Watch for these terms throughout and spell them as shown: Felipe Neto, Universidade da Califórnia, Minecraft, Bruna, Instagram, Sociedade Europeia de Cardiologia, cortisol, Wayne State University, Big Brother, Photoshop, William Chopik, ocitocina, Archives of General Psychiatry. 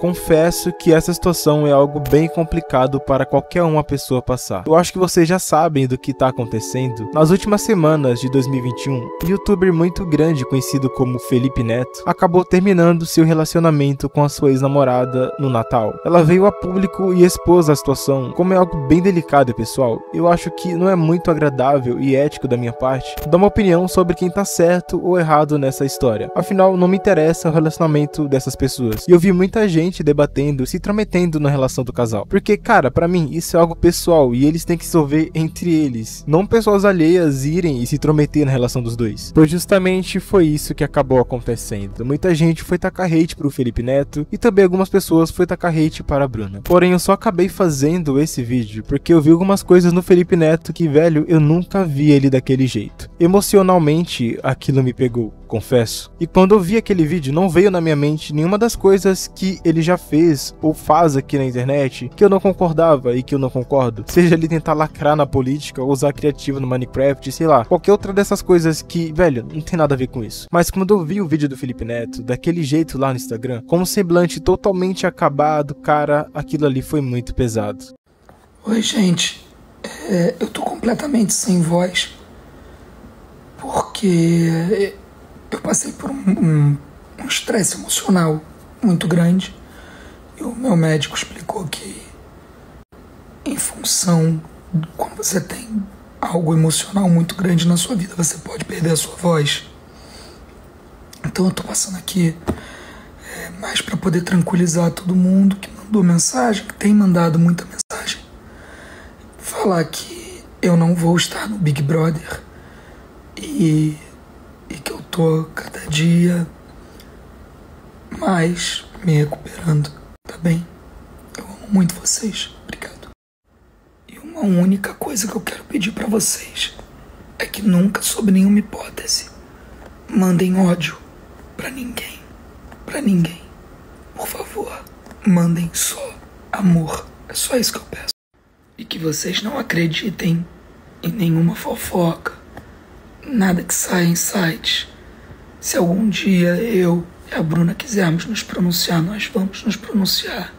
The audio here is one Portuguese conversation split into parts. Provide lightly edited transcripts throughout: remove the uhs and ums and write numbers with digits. Confesso que essa situação é algo bem complicado para qualquer uma pessoa passar. Eu acho que vocês já sabem do que está acontecendo. Nas últimas semanas de 2021, um youtuber muito grande conhecido como Felipe Neto acabou terminando seu relacionamento com a sua ex-namorada no Natal. Ela veio a público e expôs a situação. Como é algo bem delicado, pessoal, eu acho que não é muito agradável e ético da minha parte dar uma opinião sobre quem está certo ou errado nessa história. Afinal, não me interessa o relacionamento dessas pessoas. E eu vi muita gente debatendo, se intrometendo na relação do casal. Porque, cara, pra mim, isso é algo pessoal e eles têm que se resolver entre eles. Não pessoas alheias irem e se intrometer na relação dos dois. Pois justamente foi isso que acabou acontecendo. Muita gente foi tacar hate pro Felipe Neto e também algumas pessoas foi tacar hate para a Bruna. Porém, eu só acabei fazendo esse vídeo porque eu vi algumas coisas no Felipe Neto que, velho, eu nunca vi ele daquele jeito. Emocionalmente, aquilo me pegou, confesso. E quando eu vi aquele vídeo, não veio na minha mente nenhuma das coisas que ele já fez ou faz aqui na internet que eu não concordava e que eu não concordo. Seja ele tentar lacrar na política ou usar criativo no Minecraft, sei lá, qualquer outra dessas coisas que, velho, não tem nada a ver com isso. Mas quando eu vi o vídeo do Felipe Neto daquele jeito lá no Instagram, com um semblante totalmente acabado, cara, aquilo ali foi muito pesado. Oi, gente. Eu tô completamente sem voz porque eu passei por um estresse emocional muito grande. E o meu médico explicou que, em função, quando você tem algo emocional muito grande na sua vida, você pode perder a sua voz. Então eu tô passando aqui mais para poder tranquilizar todo mundo que mandou mensagem, que tem mandado muita mensagem. Falar que eu não vou estar no Big Brother e que eu tô cada dia mais me recuperando. Tá bem? Eu amo muito vocês. Obrigado. E uma única coisa que eu quero pedir pra vocês é que nunca, sob nenhuma hipótese, mandem ódio pra ninguém. Pra ninguém. Por favor, mandem só amor. É só isso que eu peço. E que vocês não acreditem em nenhuma fofoca. Nada que saia em sites. Se algum dia eu e a Bruna quisermos nos pronunciar, nós vamos nos pronunciar.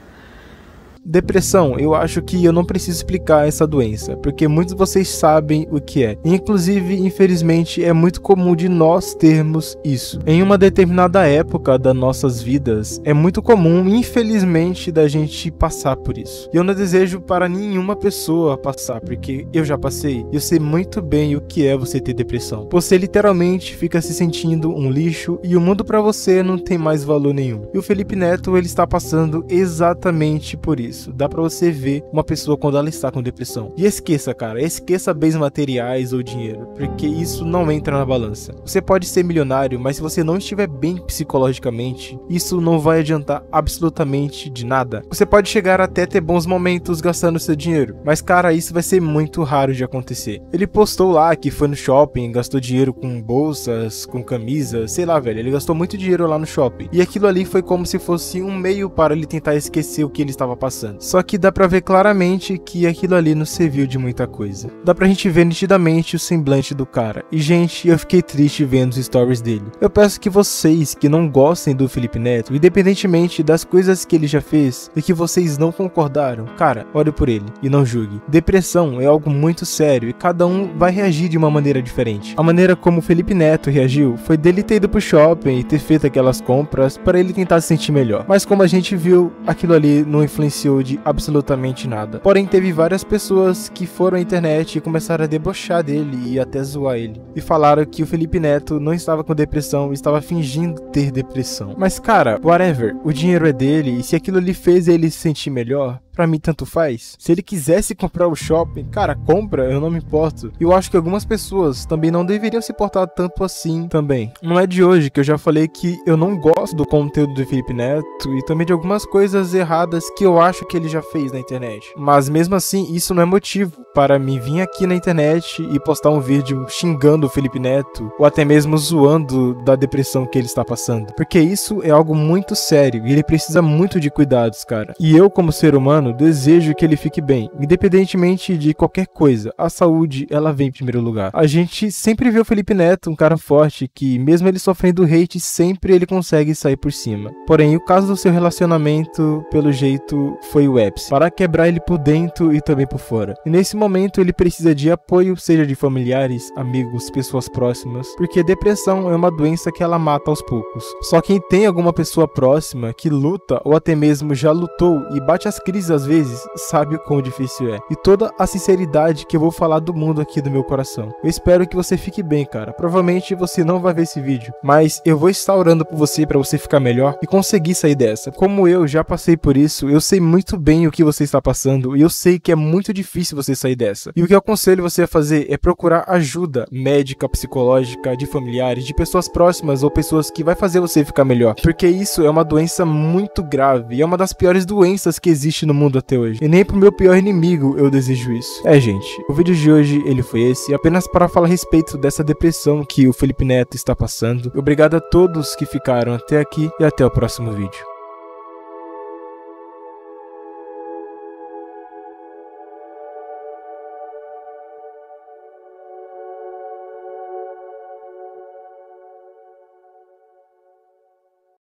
Depressão, eu acho que eu não preciso explicar essa doença, porque muitos de vocês sabem o que é. Inclusive, infelizmente, é muito comum de nós termos isso. Em uma determinada época das nossas vidas, é muito comum, infelizmente, da gente passar por isso. E eu não desejo para nenhuma pessoa passar, porque eu já passei. Eu sei muito bem o que é você ter depressão. Você literalmente fica se sentindo um lixo e o mundo pra você não tem mais valor nenhum. E o Felipe Neto, ele está passando exatamente por isso. Dá pra você ver uma pessoa quando ela está com depressão. E esqueça, cara, esqueça bens materiais ou dinheiro, porque isso não entra na balança. Você pode ser milionário, mas se você não estiver bem psicologicamente, isso não vai adiantar absolutamente de nada. Você pode chegar até ter bons momentos gastando seu dinheiro, mas, cara, isso vai ser muito raro de acontecer. Ele postou lá que foi no shopping, gastou dinheiro com bolsas, com camisas, sei lá, velho, ele gastou muito dinheiro lá no shopping. E aquilo ali foi como se fosse um meio para ele tentar esquecer o que ele estava passando. Só que dá pra ver claramente que aquilo ali não serviu de muita coisa. Dá pra gente ver nitidamente o semblante do cara. E, gente, eu fiquei triste vendo os stories dele. Eu peço que vocês que não gostem do Felipe Neto, independentemente das coisas que ele já fez e que vocês não concordaram, cara, ore por ele e não julgue. Depressão é algo muito sério e cada um vai reagir de uma maneira diferente. A maneira como o Felipe Neto reagiu foi dele ter ido pro shopping e ter feito aquelas compras para ele tentar se sentir melhor. Mas como a gente viu, aquilo ali não influenciou de absolutamente nada. Porém, teve várias pessoas que foram à internet e começaram a debochar dele e até zoar ele. E falaram que o Felipe Neto não estava com depressão, estava fingindo ter depressão. Mas, cara, whatever, o dinheiro é dele e se aquilo ali fez ele se sentir melhor, pra mim tanto faz. Se ele quisesse comprar o shopping, cara, compra, eu não me importo. E eu acho que algumas pessoas também não deveriam se portar tanto assim também. Não é de hoje que eu já falei que eu não gosto do conteúdo do Felipe Neto e também de algumas coisas erradas que eu acho que ele já fez na internet. Mas mesmo assim, isso não é motivo para mim vir aqui na internet e postar um vídeo xingando o Felipe Neto ou até mesmo zoando da depressão que ele está passando. Porque isso é algo muito sério e ele precisa muito de cuidados, cara. E eu, como ser humano, humano, desejo que ele fique bem, independentemente de qualquer coisa. A saúde, ela vem em primeiro lugar. A gente sempre vê o Felipe Neto, um cara forte, que mesmo ele sofrendo hate, sempre ele consegue sair por cima. Porém, o caso do seu relacionamento, pelo jeito, foi o ápice, para quebrar ele por dentro e também por fora. E nesse momento, ele precisa de apoio, seja de familiares, amigos, pessoas próximas, porque depressão é uma doença que ela mata aos poucos. Só quem tem alguma pessoa próxima que luta ou até mesmo já lutou e bate as crises às vezes, sabe o quão difícil é. E toda a sinceridade que eu vou falar do mundo aqui do meu coração. Eu espero que você fique bem, cara. Provavelmente você não vai ver esse vídeo, mas eu vou estar orando por você para você ficar melhor e conseguir sair dessa. Como eu já passei por isso, eu sei muito bem o que você está passando e eu sei que é muito difícil você sair dessa. E o que eu aconselho você a fazer é procurar ajuda médica, psicológica, de familiares, de pessoas próximas ou pessoas que vai fazer você ficar melhor. Porque isso é uma doença muito grave e é uma das piores doenças que existe no mundo até hoje. E nem pro meu pior inimigo eu desejo isso. É, gente, o vídeo de hoje ele foi esse, apenas para falar a respeito dessa depressão que o Felipe Neto está passando. Obrigado a todos que ficaram até aqui e até o próximo vídeo.